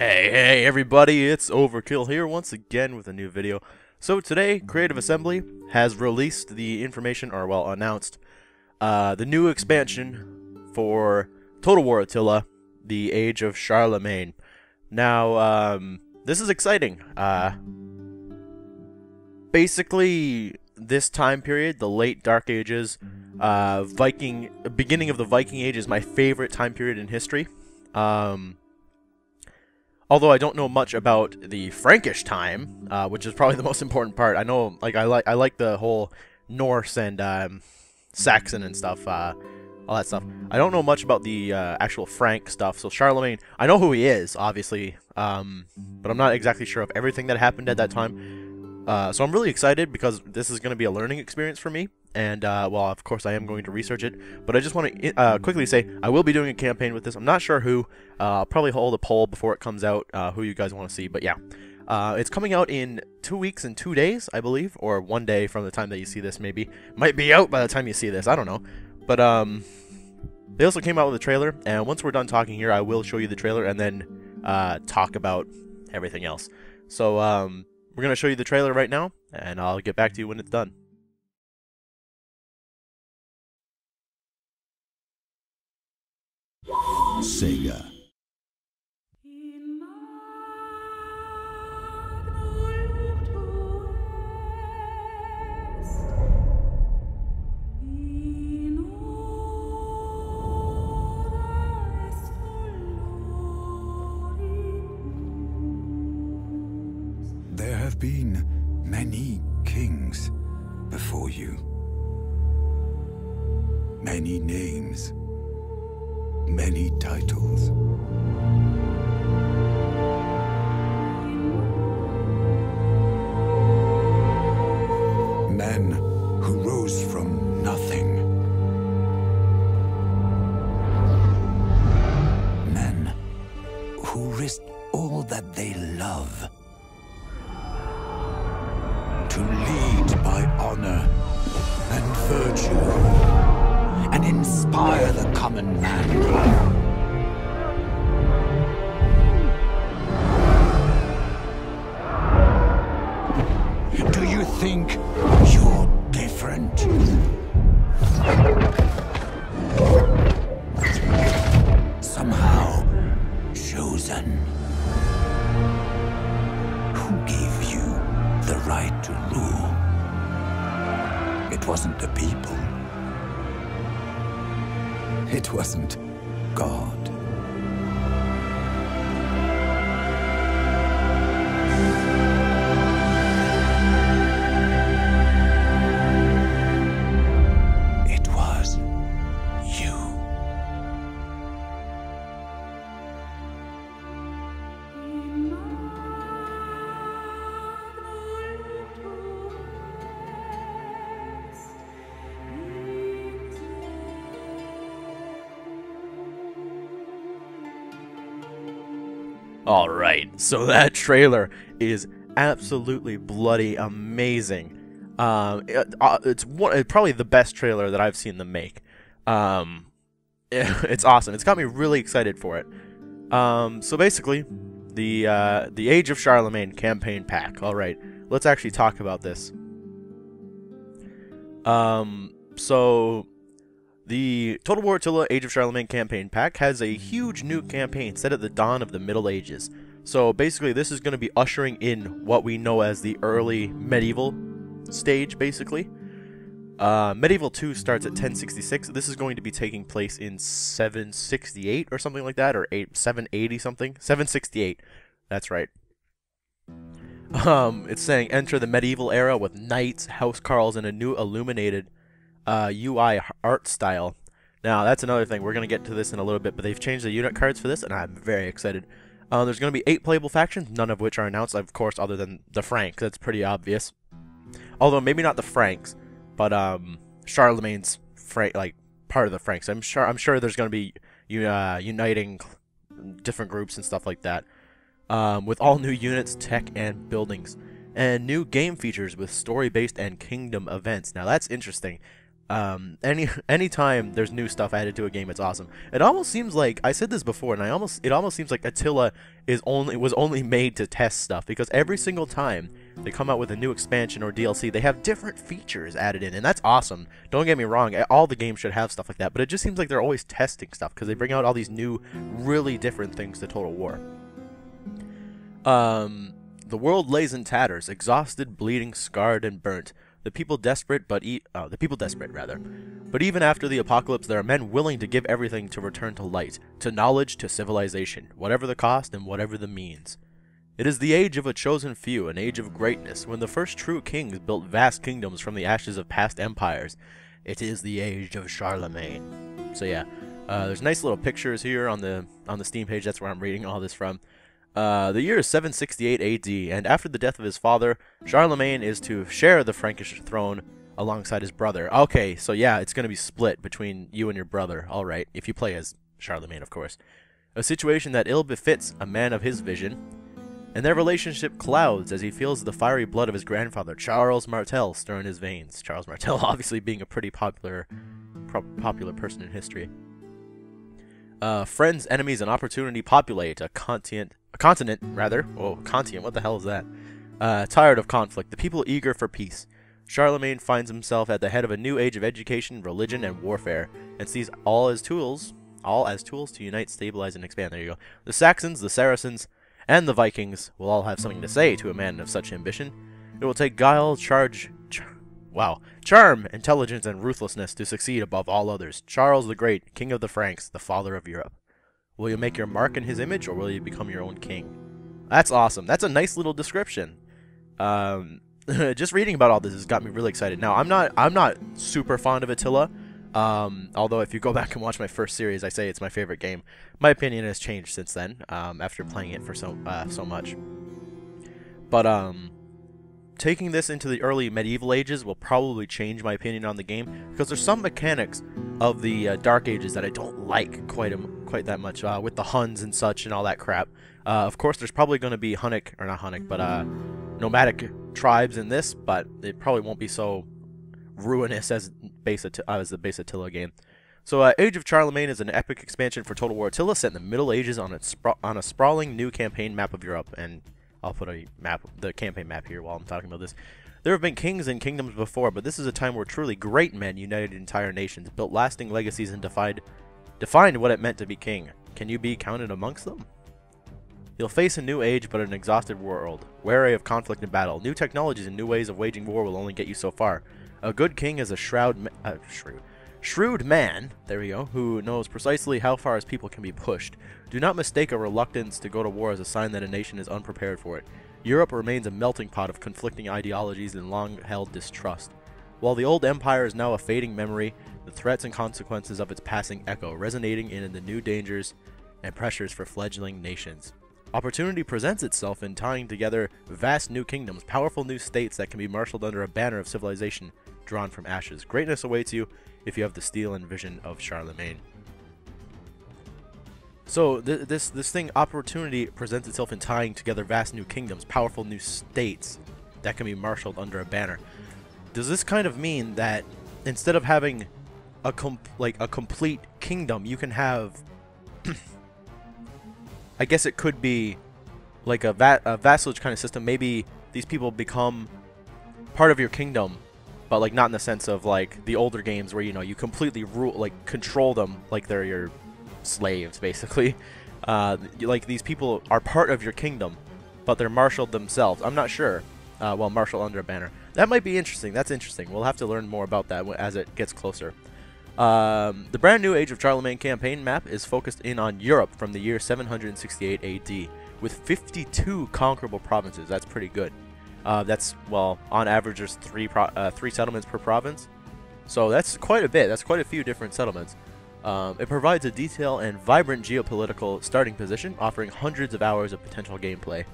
Hey everybody, it's Overkill here once again with a new video. So today, Creative Assembly has released the information, or well, announced the new expansion for Total War Attila, the Age of Charlemagne. Now, this is exciting. Basically, this time period, the late Dark Ages, beginning of the Viking Age is my favorite time period in history. Although I don't know much about the Frankish time, which is probably the most important part. I know, like, I like the whole Norse and Saxon and stuff, all that stuff. I don't know much about the actual Frank stuff. So Charlemagne, I know who he is, obviously, but I'm not exactly sure of everything that happened at that time. So I'm really excited because this is going to be a learning experience for me. And, well, of course I am going to research it, but I just want to quickly say I will be doing a campaign with this. I'm not sure who. I'll probably hold a poll before it comes out, who you guys want to see, but yeah. It's coming out in 2 weeks and 2 days, I believe, or 1 day from the time that you see this, maybe. Might be out by the time you see this, I don't know. But, they also came out with a trailer, and once we're done talking here, I will show you the trailer and then, talk about everything else. So, we're going to show you the trailer right now, and I'll get back to you when it's done. SEGA. There have been many kings before you, many names, many titles. Men who rose from nothing. Men who risked all that they love to lead by honor and virtue, and inspire the common man. Do you think you're different? Somehow chosen. Who gave you the right to rule? It wasn't the people. It wasn't God. It was you. Alright, so that trailer is absolutely bloody amazing. It's probably the best trailer that I've seen them make. It's awesome. It's got me really excited for it. So basically, the Age of Charlemagne campaign pack. Alright, let's actually talk about this. So the Total War Attila Age of Charlemagne campaign pack has a huge new campaign set at the dawn of the Middle Ages. So basically this is going to be ushering in what we know as the early medieval stage, basically. Medieval 2 starts at 1066. This is going to be taking place in 768 or something like that, or 780 something. 768. That's right. It's saying enter the medieval era with knights, housecarls, and a new illuminated UI art style. Now that's another thing, we're going to get to this in a little bit, but they've changed the unit cards for this and I'm very excited. There's going to be 8 playable factions, none of which are announced, of course, other than the Franks. That's pretty obvious. Although maybe not the Franks, but Charlemagne's like part of the Franks. I'm sure there's going to be uniting different groups and stuff like that, with all new units, tech, and buildings, and new game features with story-based and kingdom events. Now that's interesting. Anytime there's new stuff added to a game, it's awesome. It almost seems like I said this before, and it almost seems like Attila was only made to test stuff, because every single time they come out with a new expansion or DLC, they have different features added in, and that's awesome. Don't get me wrong, all the games should have stuff like that, but it just seems like they're always testing stuff because they bring out all these new, really different things to Total War. The world lays in tatters, exhausted, bleeding, scarred, and burnt. The people desperate, but even after the apocalypse, there are men willing to give everything to return to light, to knowledge, to civilization, whatever the cost and whatever the means. It is the age of a chosen few, an age of greatness, when the first true kings built vast kingdoms from the ashes of past empires. It is the age of Charlemagne. So yeah, there's nice little pictures here on the Steam page. That's where I'm reading all this from. The year is 768 AD, and after the death of his father, Charlemagne is to share the Frankish throne alongside his brother. Okay, so yeah, it's going to be split between you and your brother, alright, if you play as Charlemagne, of course. A situation that ill befits a man of his vision, and their relationship clouds as he feels the fiery blood of his grandfather, Charles Martel, stir in his veins. Charles Martel obviously being a pretty popular person in history. Friends, enemies, and opportunity populate a continent. Whoa, continent, what the hell is that? Tired of conflict, the people eager for peace. Charlemagne finds himself at the head of a new age of education, religion, and warfare, and sees all as tools to unite, stabilize, and expand. There you go. The Saxons, the Saracens, and the Vikings will all have something to say to a man of such ambition. It will take guile, charm, intelligence, and ruthlessness to succeed above all others. Charles the Great, King of the Franks, the father of Europe. Will you make your mark in his image, or will you become your own king? That's awesome. That's a nice little description. Just reading about all this has got me really excited. Now, I'm not super fond of Attila, although if you go back and watch my first series, I say it's my favorite game. My opinion has changed since then, after playing it for so much. But, taking this into the early medieval ages will probably change my opinion on the game, because there's some mechanics of the Dark Ages that I don't like quite that much, with the Huns and such and all that crap. Of course, there's probably going to be nomadic tribes in this, but it probably won't be so ruinous as the base Attila game. So, Age of Charlemagne is an epic expansion for Total War Attila set in the Middle Ages on a sprawling new campaign map of Europe, and I'll put the campaign map here while I'm talking about this. There have been kings and kingdoms before, but this is a time where truly great men united entire nations, built lasting legacies, and defined what it meant to be king. Can you be counted amongst them? You'll face a new age, but an exhausted world, wary of conflict and battle. New technologies and new ways of waging war will only get you so far. A good king is a shrewd man, there we go, who knows precisely how far his people can be pushed. Do not mistake a reluctance to go to war as a sign that a nation is unprepared for it. Europe remains a melting pot of conflicting ideologies and long-held distrust. While the old empire is now a fading memory, the threats and consequences of its passing echo, resonating in the new dangers and pressures for fledgling nations. Opportunity presents itself in tying together vast new kingdoms, powerful new states that can be marshaled under a banner of civilization drawn from ashes. Greatness awaits you if you have the steel and vision of Charlemagne. So this thing, opportunity presents itself in tying together vast new kingdoms, powerful new states that can be marshaled under a banner. Does this kind of mean that instead of having a complete kingdom, you can have I guess it could be like a vassalage kind of system. Maybe these people become part of your kingdom, but like not in the sense of like the older games where, you know, you completely rule, like control them like they're your slaves basically. Like these people are part of your kingdom, but they're marshaled themselves. I'm not sure. Well, marshal under a banner. That might be interesting. That's interesting. We'll have to learn more about that as it gets closer. The brand new Age of Charlemagne campaign map is focused in on Europe from the year 768 AD with 52 conquerable provinces. That's pretty good. That's, well, on average there's three settlements per province. So that's quite a bit. That's quite a few different settlements. It provides a detailed and vibrant geopolitical starting position, offering hundreds of hours of potential gameplay.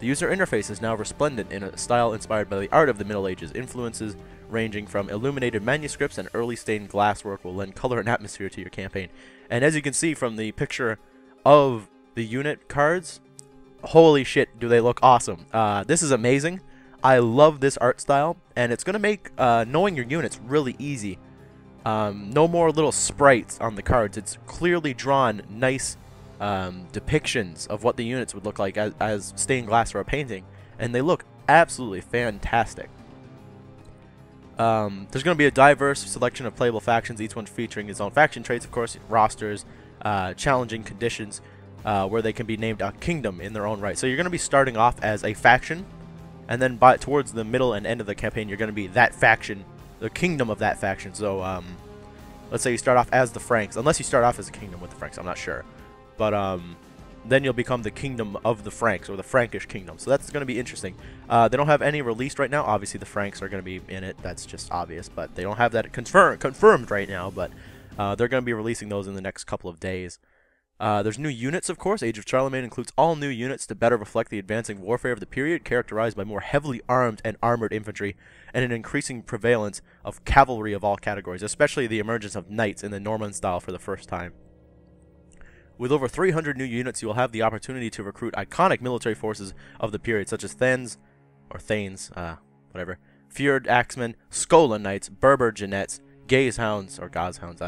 The user interface is now resplendent in a style inspired by the art of the Middle Ages. Influences ranging from illuminated manuscripts and early stained glass work will lend color and atmosphere to your campaign. And as you can see from the picture of the unit cards, holy shit, do they look awesome. This is amazing. I love this art style, and it's going to make knowing your units really easy. No more little sprites on the cards. It's clearly drawn nice depictions of what the units would look like as stained glass or a painting, and they look absolutely fantastic. There's going to be a diverse selection of playable factions, each one featuring its own faction traits, of course, rosters, challenging conditions, where they can be named a kingdom in their own right. So you're going to be starting off as a faction, and then towards the middle and end of the campaign, you're going to be that faction, the kingdom of that faction. So let's say you start off as the Franks, unless you start off as a kingdom with the Franks, I'm not sure. But then you'll become the kingdom of the Franks, or the Frankish kingdom. So that's going to be interesting. They don't have any released right now. Obviously, the Franks are going to be in it. That's just obvious. But they don't have that confirmed right now. But they're going to be releasing those in the next couple of days. There's new units, of course. Age of Charlemagne includes all new units to better reflect the advancing warfare of the period, characterized by more heavily armed and armored infantry, and an increasing prevalence of cavalry of all categories, especially the emergence of knights in the Norman style for the first time. With over 300 new units, you will have the opportunity to recruit iconic military forces of the period, such as Thanes, feared axemen, Scola knights, Berber Genets, Gaze hounds, or Gaz hounds,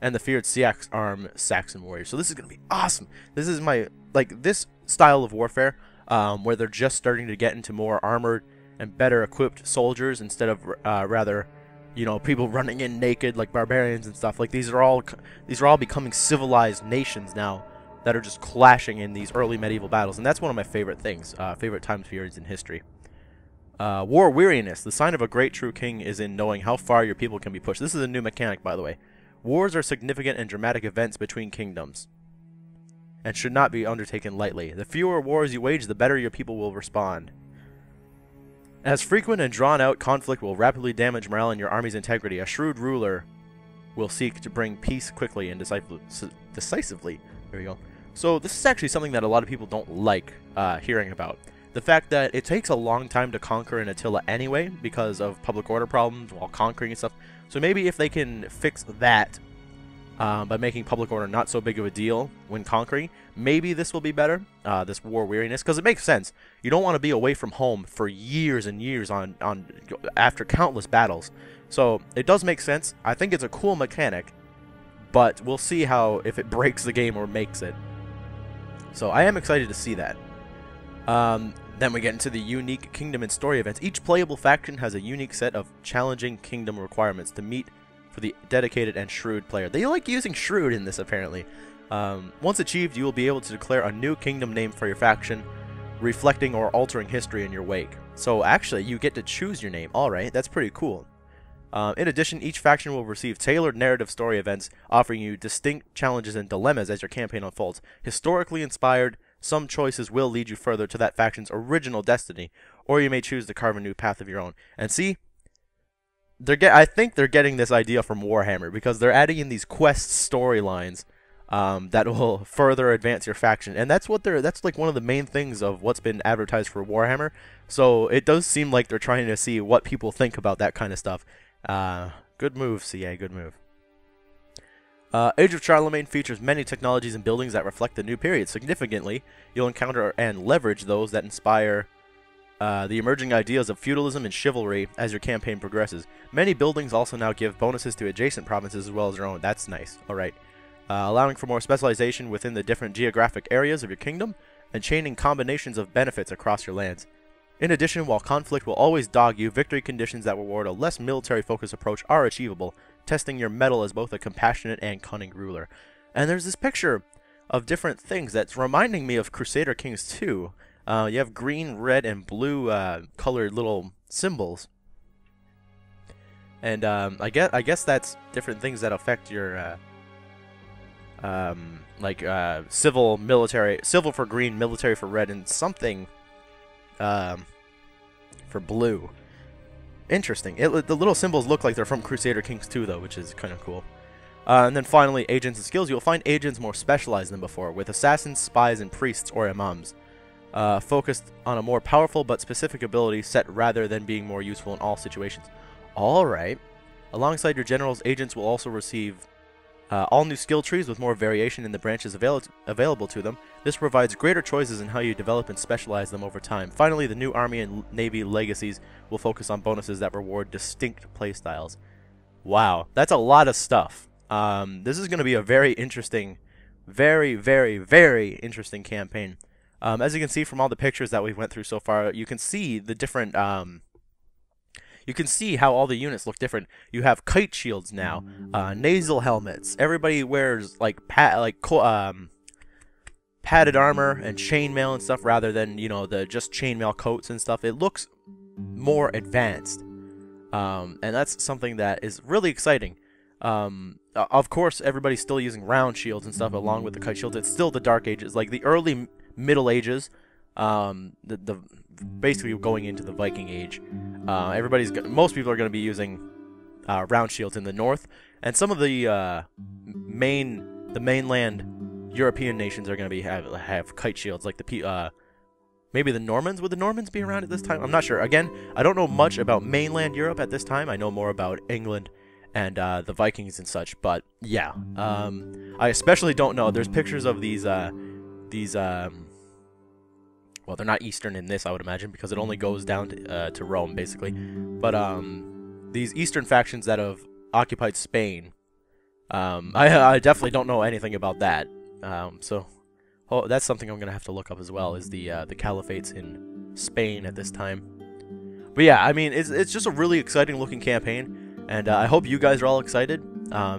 and the feared Siax arm Saxon warriors. So this is going to be awesome. This is my, like, this style of warfare, where they're just starting to get into more armored and better equipped soldiers instead of, you know, people running in naked like barbarians and stuff. Like, these are all becoming civilized nations now that are just clashing in these early medieval battles, and that's one of my favorite things, favorite time periods in history. War weariness. The sign of a great true king is in knowing how far your people can be pushed. This is a new mechanic, by the way. Wars are significant and dramatic events between kingdoms and should not be undertaken lightly. The fewer wars you wage, the better your people will respond. As frequent and drawn-out conflict will rapidly damage morale and your army's integrity, a shrewd ruler will seek to bring peace quickly and decisively. There we go. So this is actually something that a lot of people don't like hearing about. The fact that it takes a long time to conquer an Attila anyway because of public order problems while conquering and stuff. So maybe if they can fix that by making public order not so big of a deal when conquering, maybe this will be better, this war weariness, because it makes sense. You don't want to be away from home for years and years on after countless battles. So it does make sense. I think it's a cool mechanic, but we'll see how, if it breaks the game or makes it. So I am excited to see that. Then we get into the unique kingdom and story events. Each playable faction has a unique set of challenging kingdom requirements to meet for the dedicated and shrewd player. They like using shrewd in this, apparently. Once achieved, you will be able to declare a new kingdom name for your faction, reflecting or altering history in your wake. So actually, you get to choose your name. All right, that's pretty cool. In addition, each faction will receive tailored narrative story events, offering you distinct challenges and dilemmas as your campaign unfolds. Historically inspired, some choices will lead you further to that faction's original destiny, or you may choose to carve a new path of your own. And see, I think they're getting this idea from Warhammer, because they're adding in these quest storylines that will further advance your faction, and that's what that's like one of the main things of what's been advertised for Warhammer. So it does seem like they're trying to see what people think about that kind of stuff. Good move, CA. Good move. Age of Charlemagne features many technologies and buildings that reflect the new period. Significantly, you'll encounter and leverage those that inspire the emerging ideas of feudalism and chivalry as your campaign progresses. Many buildings also now give bonuses to adjacent provinces as well as your own. That's nice. All right. Allowing for more specialization within the different geographic areas of your kingdom and chaining combinations of benefits across your lands. In addition, while conflict will always dog you, victory conditions that reward a less military-focused approach are achievable, testing your mettle as both a compassionate and cunning ruler. And there's this picture of different things that's reminding me of Crusader Kings 2. You have green, red, and blue colored little symbols, and I guess that's different things that affect your civil, military, civil for green, military for red, and something for blue. Interesting. The little symbols look like they're from Crusader Kings 2, though, which is kind of cool. And then finally, agents and skills. You'll find agents more specialized than before, with assassins, spies, and priests or imams. Focused on a more powerful but specific ability set rather than being more useful in all situations. Alright. Alongside your generals, agents will also receive all new skill trees with more variation in the branches available to them. This provides greater choices in how you develop and specialize them over time. Finally, the new Army and Navy legacies will focus on bonuses that reward distinct playstyles. Wow, that's a lot of stuff. This is going to be a very interesting, very, very interesting campaign. As you can see from all the pictures that we've went through so far, you can see the different, you can see how all the units look different. You have kite shields now, nasal helmets. Everybody wears padded armor and chainmail and stuff rather than, you know, the just chainmail coats and stuff. It looks more advanced. And that's something that is really exciting. Of course, everybody's still using round shields and stuff along with the kite shields. It's still the Dark Ages, like the early Middle Ages, the basically going into the Viking Age. Most people are going to be using round shields in the north, and some of the mainland European nations are going to be have kite shields, like the maybe the Normans. Would the Normans be around at this time? I'm not sure. Again, I don't know much about mainland Europe at this time. I know more about England and the Vikings and such, but yeah, I especially don't know. There's pictures of these well, they're not Eastern in this, I would imagine, because it only goes down to Rome, basically. But these Eastern factions that have occupied Spain, I definitely don't know anything about that. So that's something I'm gonna have to look up as well, is the caliphates in Spain at this time. But yeah, I mean, it's just a really exciting looking campaign, and I hope you guys are all excited.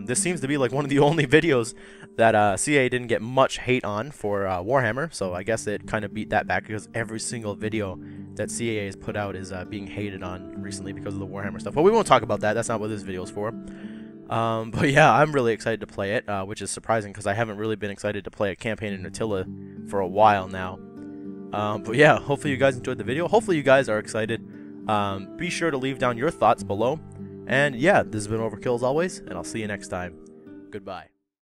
This seems to be like one of the only videos that CA didn't get much hate on for Warhammer, so I guess it kind of beat that back, because every single video that CA has put out is being hated on recently because of the Warhammer stuff. But we won't talk about that. That's not what this video is for. But yeah, I'm really excited to play it, which is surprising because I haven't really been excited to play a campaign in Attila for a while now. But yeah, hopefully you guys enjoyed the video. Hopefully you guys are excited. Be sure to leave down your thoughts below. And yeah, this has been Overkill as always, and I'll see you next time. Goodbye.